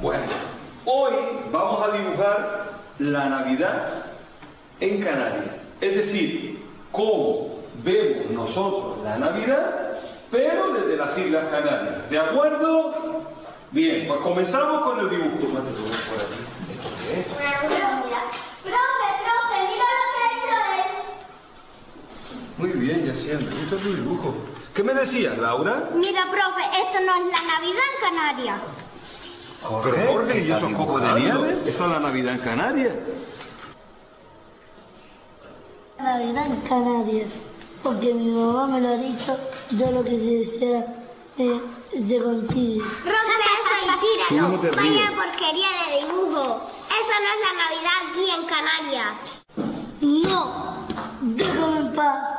Bueno, hoy vamos a dibujar la Navidad en Canarias. Es decir, cómo vemos nosotros la Navidad, pero desde las Islas Canarias. ¿De acuerdo? Bien, pues comenzamos con el dibujo. ¿Esto qué es? Profe, mira lo que he hecho. Muy bien, Yaciel, me gusta tu dibujo. ¿Qué me decías, Laura? Mira, profe, esto no es la Navidad en Canarias. Jorge, ¿y esos cocos de nieve? Esa es la Navidad en Canarias. Navidad en Canarias, porque mi mamá me lo ha dicho, yo lo que se desea se consigue. Profe, eso es mentira, no, vaya porquería de dibujo. Eso no es la Navidad aquí en Canarias. No, déjame en paz.